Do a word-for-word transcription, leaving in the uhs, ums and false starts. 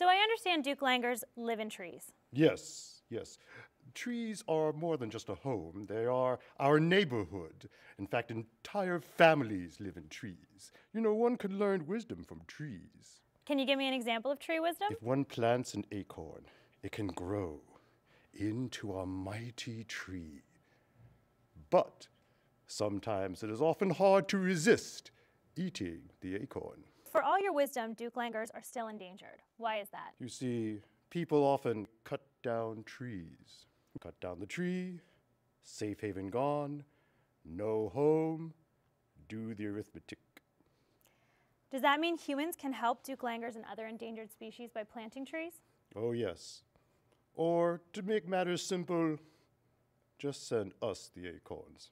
So I understand Douc langurs live in trees. Yes, yes. Trees are more than just a home. They are our neighborhood. In fact, entire families live in trees. You know, one can learn wisdom from trees. Can you give me an example of tree wisdom? If one plants an acorn, it can grow into a mighty tree. But sometimes it is often hard to resist eating the acorn. For all your wisdom, Douc langurs are still endangered. Why is that? You see, people often cut down trees. Cut down the tree, safe haven gone, no home, do the arithmetic. Does that mean humans can help Douc langurs and other endangered species by planting trees? Oh yes. Or, to make matters simple, just send us the acorns.